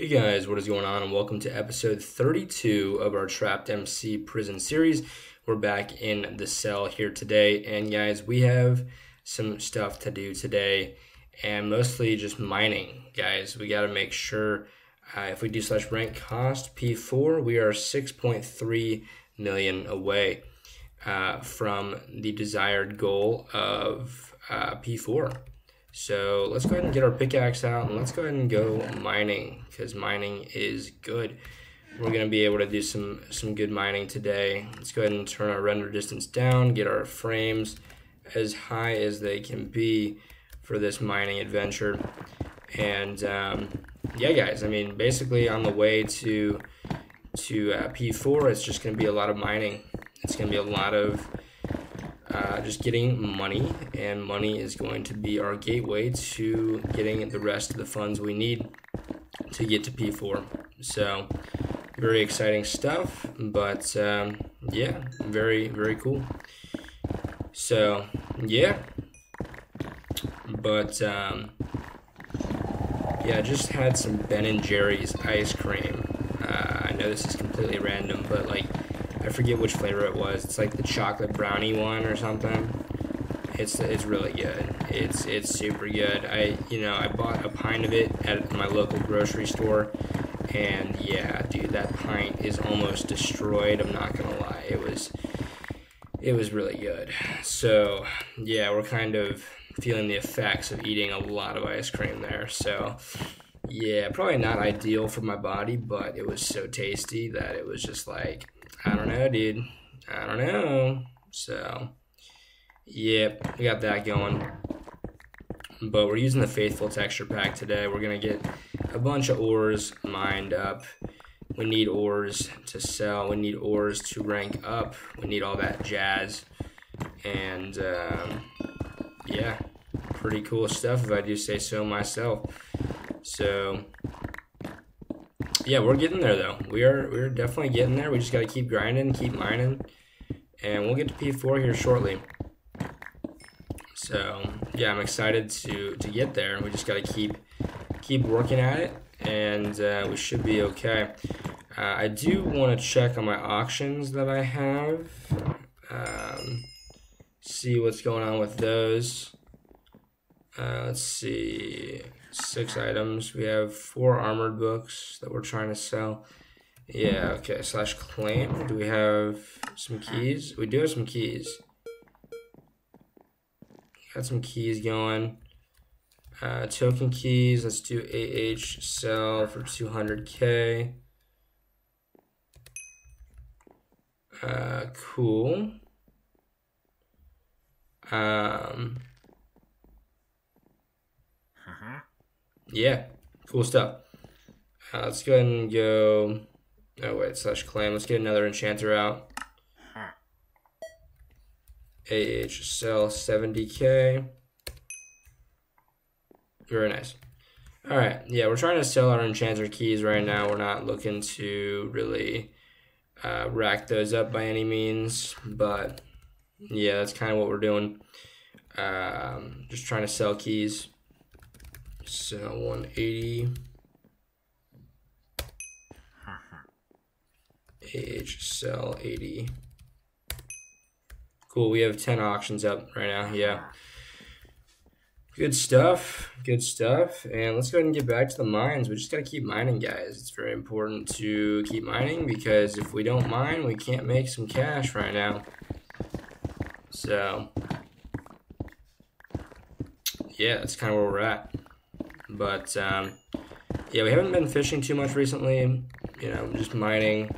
Hey guys, what is going on, and welcome to episode 32 of our Trapped MC Prison series. We're back in the cell here today, and guys, we have some stuff to do today, and mostly just mining, guys. We got to make sure if we do slash rank cost P4, we are 6.3 million away from the desired goal of P4. So let's go ahead and get our pickaxe out, and let's go ahead and go mining, because mining is good. We're going to be able to do some good mining today. Let's go ahead and turn our render distance down, get our frames as high as they can be for this mining adventure. And yeah, guys, I mean, basically on the way to P4, it's just going to be a lot of mining. It's going to be a lot of just getting money, and money is going to be our gateway to getting the rest of the funds we need to get to P4. So very exciting stuff, but yeah, very, very cool. So yeah, but yeah, I just had some Ben and Jerry's ice cream. I know this is completely random, but like, I forget which flavor it was. It's like the chocolate brownie one or something. It's really good. It's super good. I bought a pint of it at my local grocery store, and yeah, dude, that pint is almost destroyed. I'm not gonna lie. It was really good. So yeah, we're kind of feeling the effects of eating a lot of ice cream there. So yeah, probably not ideal for my body, but it was so tasty that it was just like, I don't know, dude. I don't know. So, yep, we got that going. But we're using the Faithful Texture Pack today. We're going to get a bunch of ores mined up. We need ores to sell. We need ores to rank up. We need all that jazz. And, yeah, pretty cool stuff if I do say so myself. So yeah, we're getting there though. We're definitely getting there. We just gotta keep grinding, keep mining, and we'll get to P4 here shortly. So yeah, I'm excited to get there. We just gotta keep working at it, and we should be okay. I do want to check on my auctions that I have. See what's going on with those. Let's see. 6 items. We have 4 armored books that we're trying to sell. Yeah, okay. Slash claim. Do we have some keys? We do have some keys. Got some keys going. Token keys. Let's do AH sell for 200K. Cool. Yeah, cool stuff. Let's go ahead and go. Oh wait, slash claim. Let's get another enchanter out. AH sell 70K. Very nice. All right, yeah, we're trying to sell our enchanter keys right now. We're not looking to really rack those up by any means, but yeah, that's kind of what we're doing. Just trying to sell keys. So 180. H sell 80. Cool, we have 10 auctions up right now. Yeah. Good stuff. Good stuff. And let's go ahead and get back to the mines. We just gotta keep mining, guys. It's very important to keep mining, because if we don't mine, we can't make some cash right now. So yeah, that's kind of where we're at. But yeah, we haven't been fishing too much recently. You know, just mining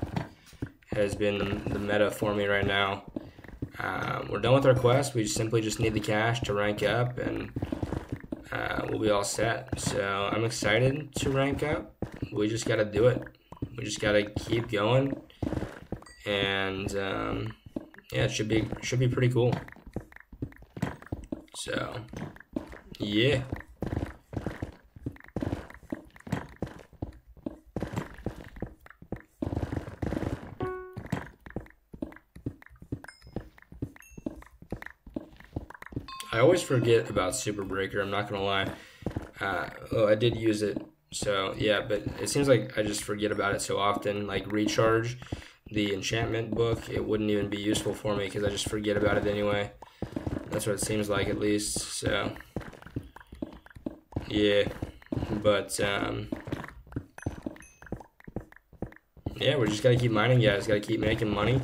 has been the meta for me right now. We're done with our quest. We simply just need the cash to rank up, and we'll be all set. So I'm excited to rank up. We just got to do it. We just got to keep going, and yeah, it should be pretty cool. So yeah. I always forget about Super Breaker, I'm not gonna lie. Oh, I did use it So yeah, but it seems like I just forget about it so often. Like Recharge, the enchantment book, it wouldn't even be useful for me because I just forget about it anyway. That's what it seems like, at least. So yeah, but yeah, we just gotta keep mining, guys. Gotta keep making money.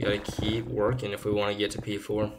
Gotta keep working if we want to get to P4.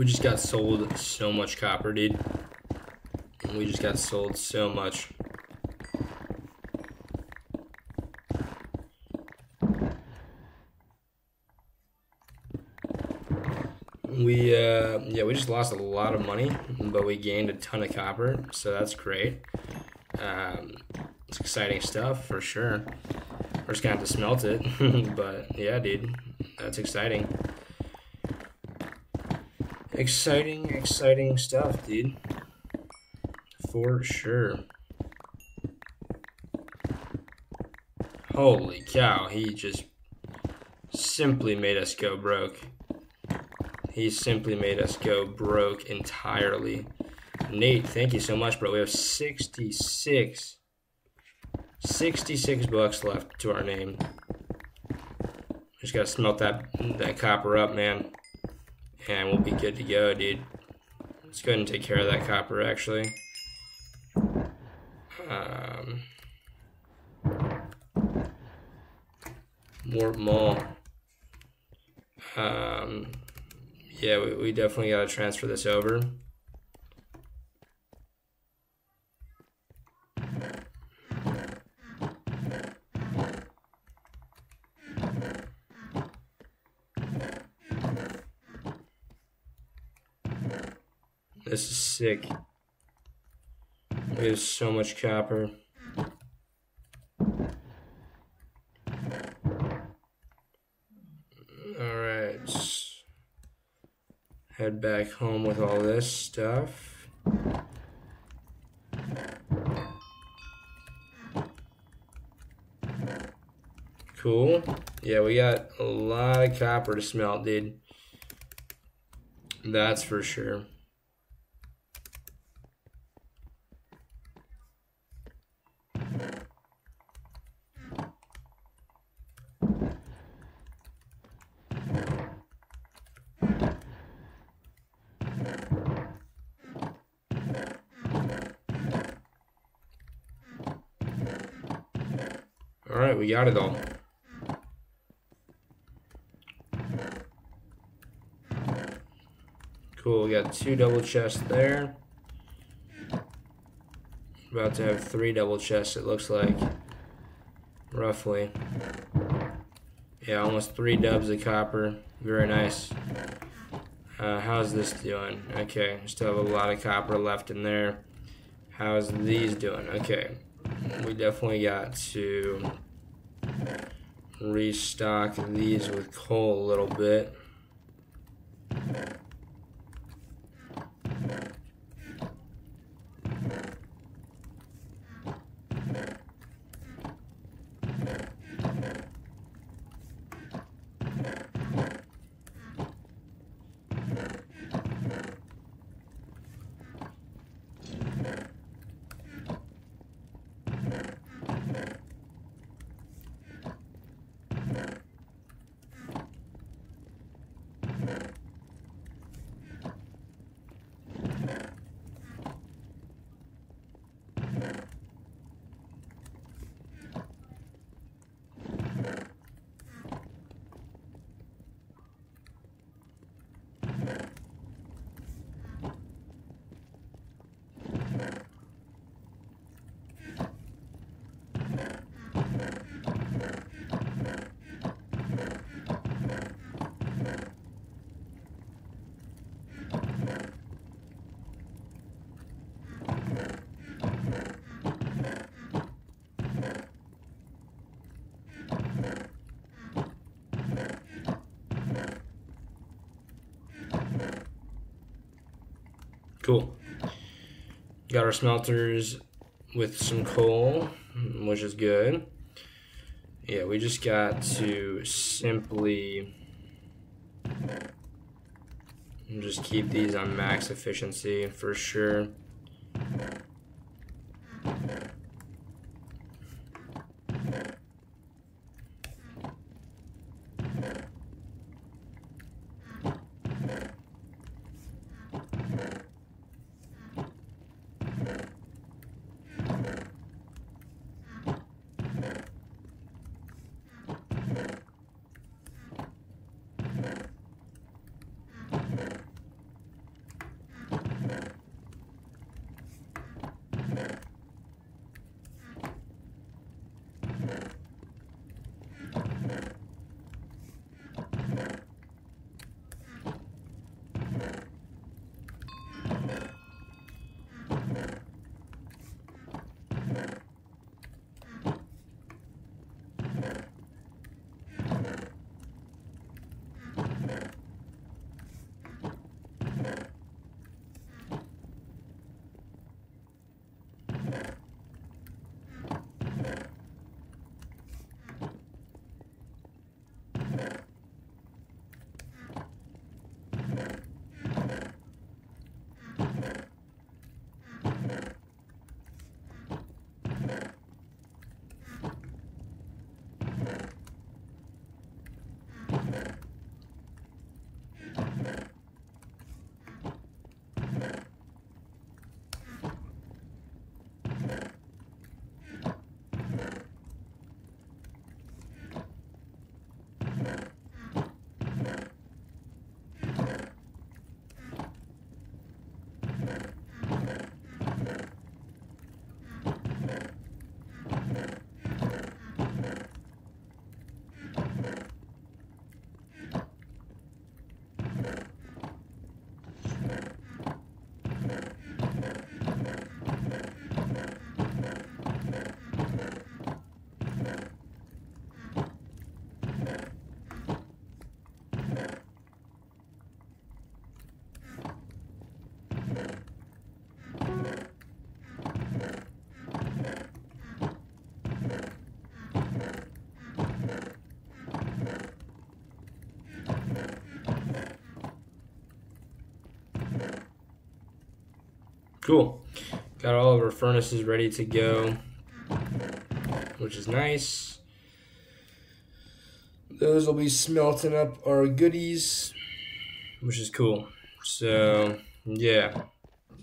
We just got sold so much copper, dude. We just got sold so much. We, yeah, we just lost a lot of money, but we gained a ton of copper, so that's great. It's exciting stuff, for sure. We're just gonna have to smelt it, but yeah, dude, that's exciting. Exciting stuff, dude. For sure. Holy cow, he just simply made us go broke. He simply made us go broke entirely. Nate, thank you so much, bro. We have 66 bucks left to our name. Just gotta smelt that copper up, man. And we'll be good to go, dude. Let's go ahead and take care of that copper, actually. Warp Mall. Yeah, we definitely gotta transfer this over. This is sick. There's so much copper. All right, head back home with all this stuff. Cool. Yeah, we got a lot of copper to smelt, dude. That's for sure. Alright, we got it all. Cool, we got 2 double chests there. About to have 3 double chests, it looks like. Roughly. Yeah, almost 3 dubs of copper. Very nice. How's this doing? Okay, still have a lot of copper left in there. How's these doing? Okay. We definitely got to restock these with coal a little bit. Cool. Got our smelters with some coal, which is good. Yeah, we just got to simply just keep these on max efficiency for sure. Cool. Got all of our furnaces ready to go, which is nice. Those will be smelting up our goodies, which is cool. So, yeah,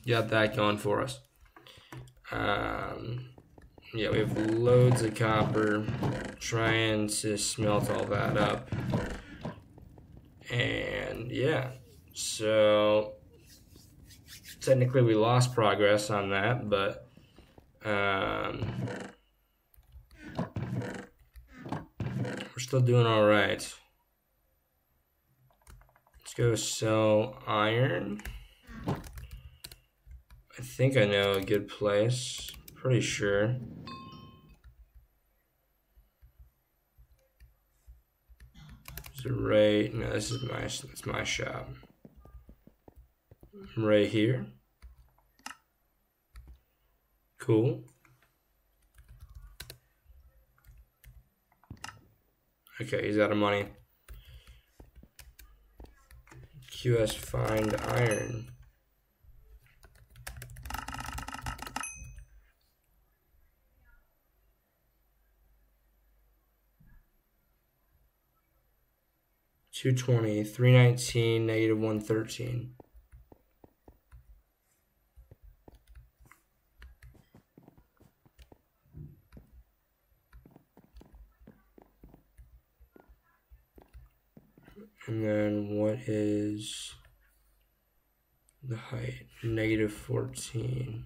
got that going for us. Yeah, we have loads of copper, trying to smelt all that up. And yeah, so technically we lost progress on that, but we're still doing all right. Let's go sell iron. I think I know a good place, pretty sure. Is it right? No, this is my, that's my shop. Right here. Cool. Okay, he's out of money. QS find iron. $220, $319, negative $113. And then what is the height? Negative 14.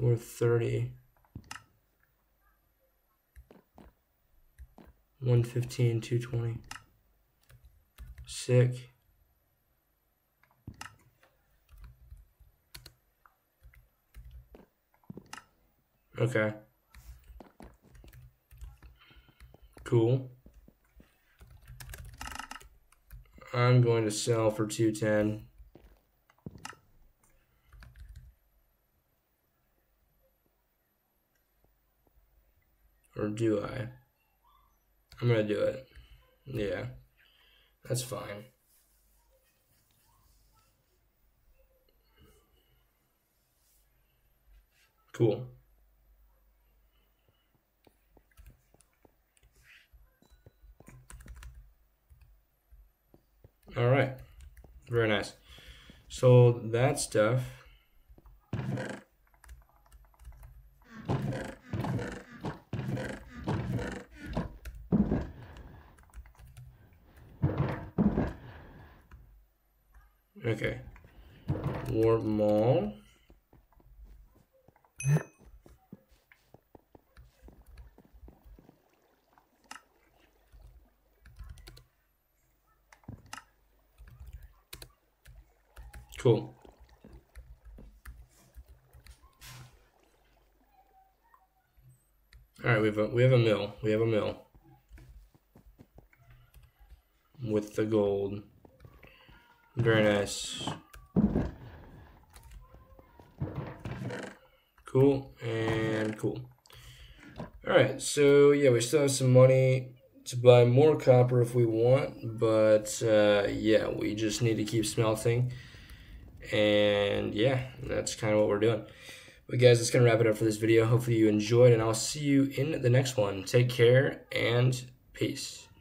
$430. 115, 220. Sick. Okay. Cool. I'm going to sell for 210. Or do I? I'm gonna do it. Yeah, that's fine. Cool. All right, very nice. So that stuff. Okay, Warp Mall. Cool. All right, we have a mill. We have a mill with the gold. Very nice. Cool and cool. Alright, so yeah, we still have some money to buy more copper if we want, but yeah, we just need to keep smelting. And yeah, that's kind of what we're doing. But guys, that's going to wrap it up for this video. Hopefully you enjoyed, and I'll see you in the next one. Take care and peace.